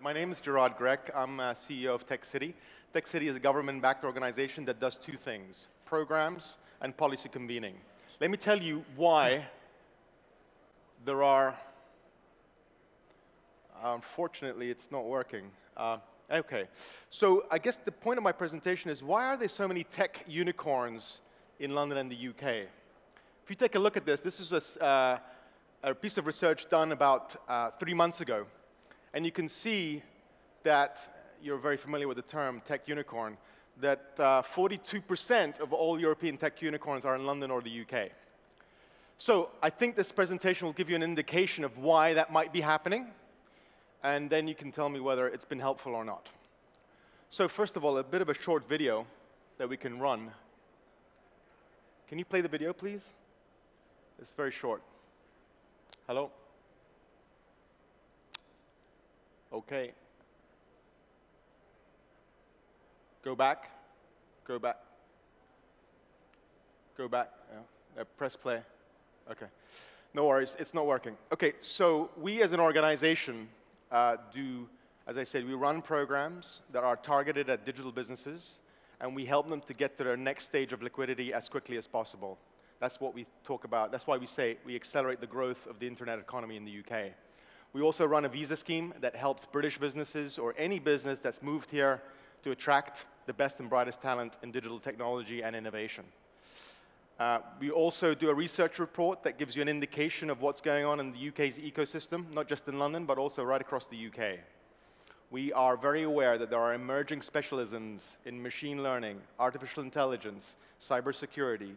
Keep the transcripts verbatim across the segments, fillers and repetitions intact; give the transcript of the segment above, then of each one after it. My name is Gerard Grech. I'm uh, C E O of Tech City. Tech City is a government-backed organization that does two things: programs and policy convening. Let me tell you why there are... Unfortunately, it's not working. Uh, okay, so I guess the point of my presentation is, why are there so many tech unicorns in London and the U K? If you take a look at this, this is a, uh, a piece of research done about uh, three months ago. And you can see that, you're very familiar with the term tech unicorn, that forty-two percent uh, of all European tech unicorns are in London or the U K. So I think this presentation will give you an indication of why that might be happening. And then you can tell me whether it's been helpful or not. So first of all, a bit of a short video that we can run. Can you play the video, please? It's very short. Hello? OK. Go back. Go back. Go back. Yeah. Uh, press play. OK. No worries. It's not working. OK, so we as an organization Uh, do, as I said, we run programs that are targeted at digital businesses, and we help them to get to their next stage of liquidity as quickly as possible. That's what we talk about. That's why we say we accelerate the growth of the internet economy in the U K. We also run a visa scheme that helps British businesses or any business that's moved here to attract the best and brightest talent in digital technology and innovation. Uh, we also do a research report that gives you an indication of what's going on in the U K's ecosystem, not just in London, but also right across the U K. We are very aware that there are emerging specialisms in machine learning, artificial intelligence, cybersecurity,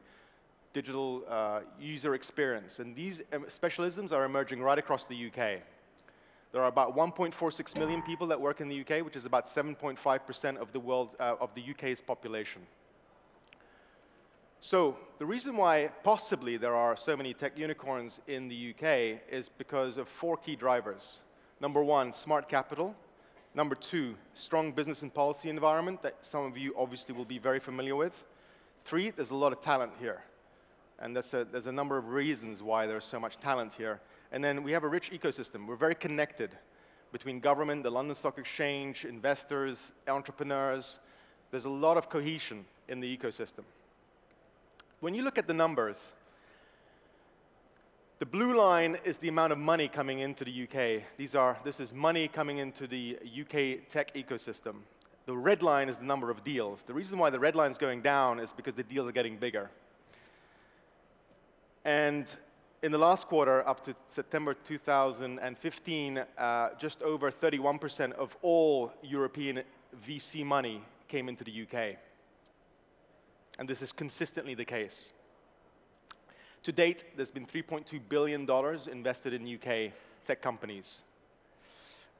digital uh, user experience. And these specialisms are emerging right across the U K. There are about one point four six million people that work in the U K, which is about seven point five percent of the world, uh, of the U K's population. So the reason why possibly there are so many tech unicorns in the U K is because of four key drivers. Number one, smart capital. Number two, strong business and policy environment that some of you obviously will be very familiar with. Three, there's a lot of talent here. And that's a, there's a number of reasons why there's so much talent here. And then we have a rich ecosystem. We're very connected between government, the London Stock Exchange, investors, entrepreneurs. There's a lot of cohesion in the ecosystem. When you look at the numbers, the blue line is the amount of money coming into the U K. These are, this is money coming into the U K tech ecosystem. The red line is the number of deals. The reason why the red line is going down is because the deals are getting bigger. And in the last quarter, up to September two thousand fifteen, uh, just over thirty-one percent of all European V C money came into the U K. And this is consistently the case. To date, there's been three point two billion dollars invested in U K tech companies,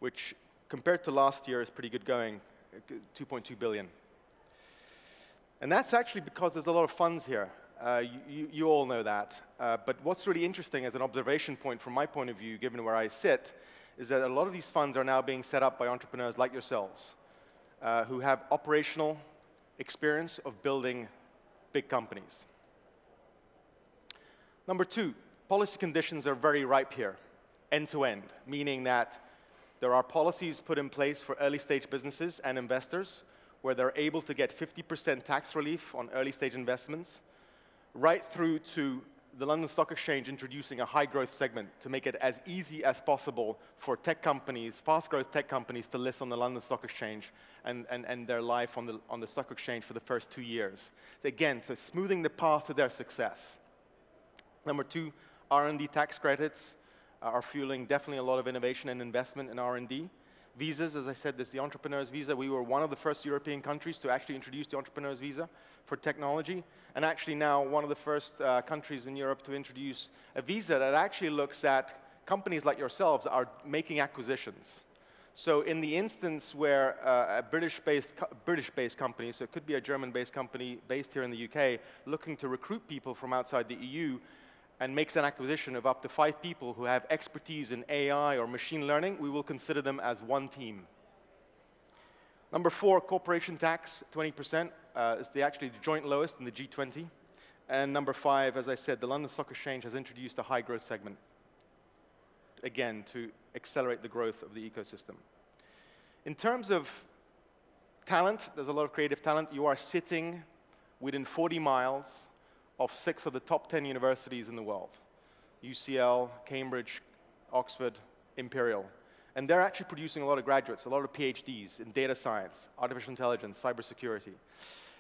which compared to last year is pretty good going, two point two billion dollars. And that's actually because there's a lot of funds here. Uh, you, you all know that. Uh, but what's really interesting as an observation point from my point of view, given where I sit, is that a lot of these funds are now being set up by entrepreneurs like yourselves, uh, who have operational experience of building big companies. Number two, policy conditions are very ripe here, end-to-end, meaning that there are policies put in place for early-stage businesses and investors where they're able to get fifty percent tax relief on early-stage investments, right through to the London Stock Exchange introducing a high-growth segment to make it as easy as possible for tech companies, fast-growth tech companies, to list on the London Stock Exchange and, and, and their life on the, on the Stock Exchange for the first two years. Again, so smoothing the path to their success. Number two, R and D tax credits are fueling definitely a lot of innovation and investment in R and D. Visas, as I said, there's the entrepreneur's visa. We were one of the first European countries to actually introduce the entrepreneur's visa for technology, and actually now one of the first uh, countries in Europe to introduce a visa that actually looks at companies like yourselves are making acquisitions. So in the instance where uh, a British-based co British-based company, so it could be a German-based company based here in the U K, looking to recruit people from outside the E U, and makes an acquisition of up to five people who have expertise in A I or machine learning, we will consider them as one team. Number four, corporation tax, twenty percent, uh, is the actually the joint lowest in the G twenty. And number five, as I said, the London Stock Exchange has introduced a high-growth segment, again, to accelerate the growth of the ecosystem. In terms of talent, there's a lot of creative talent. You are sitting within forty miles of six of the top ten universities in the world. U C L, Cambridge, Oxford, Imperial. And they're actually producing a lot of graduates, a lot of PhDs in data science, artificial intelligence, cybersecurity.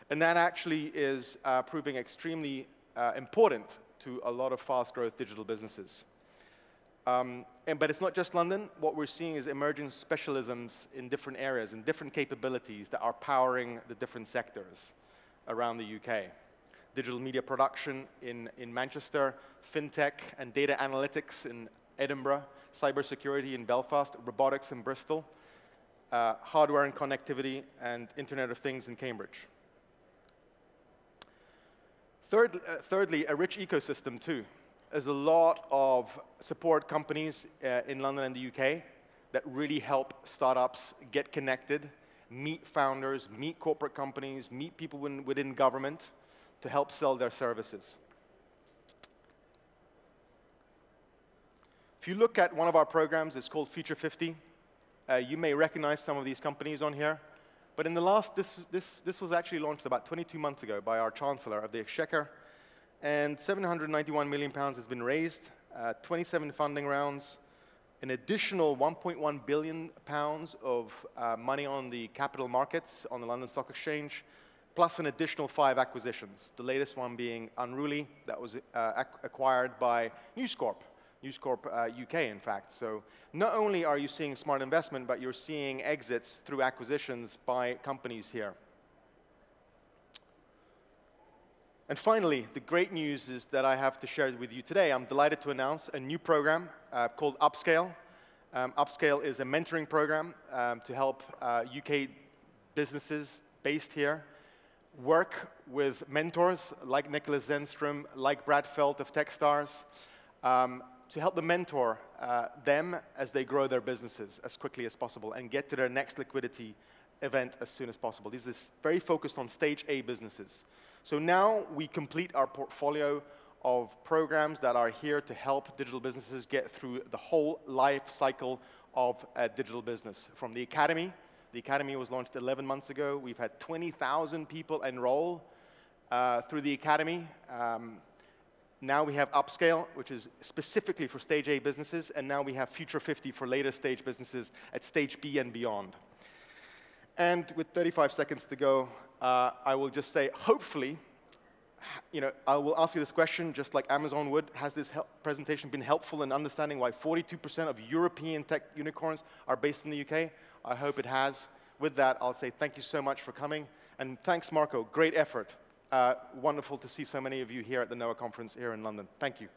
And that actually is uh, proving extremely uh, important to a lot of fast-growth digital businesses. Um, and, but it's not just London. What we're seeing is emerging specialisms in different areas and different capabilities that are powering the different sectors around the U K. Digital media production in, in Manchester, fintech and data analytics in Edinburgh, cybersecurity in Belfast, robotics in Bristol, uh, hardware and connectivity, and Internet of Things in Cambridge. Third, uh, thirdly, a rich ecosystem too. There's a lot of support companies uh, in London and the U K that really help startups get connected, meet founders, meet corporate companies, meet people within, within government to help sell their services. If you look at one of our programs, it's called Future fifty. Uh, you may recognize some of these companies on here. But in the last, this, this, this was actually launched about twenty-two months ago by our Chancellor of the Exchequer. And seven hundred ninety-one million pounds has been raised, uh, twenty-seven funding rounds, an additional one point one billion pounds of uh, money on the capital markets, on the London Stock Exchange, plus an additional five acquisitions, the latest one being Unruly, that was uh, ac acquired by News Corp, News Corp uh, U K, in fact. So not only are you seeing smart investment, but you're seeing exits through acquisitions by companies here. And finally, the great news is that I have to share with you today. I'm delighted to announce a new program uh, called Upscale. Um, Upscale is a mentoring program um, to help uh, U K businesses based here work with mentors like Nicholas Zenstrom, like Brad Feld of Techstars, um, to help them mentor uh, them as they grow their businesses as quickly as possible and get to their next liquidity event as soon as possible. This is very focused on stage A businesses. So now we complete our portfolio of programs that are here to help digital businesses get through the whole life cycle of a digital business. From the Academy, the Academy was launched eleven months ago. We've had twenty thousand people enroll uh, through the Academy. Um, now we have Upscale, which is specifically for stage A businesses, and now we have Future fifty for later stage businesses at stage B and beyond. And with thirty-five seconds to go, uh, I will just say, hopefully, you know, I will ask you this question, just like Amazon would. Has this presentation been helpful in understanding why forty-two percent of European tech unicorns are based in the U K? I hope it has. With that, I'll say thank you so much for coming. And thanks, Marco. Great effort. Uh, wonderful to see so many of you here at the NOAA conference here in London. Thank you.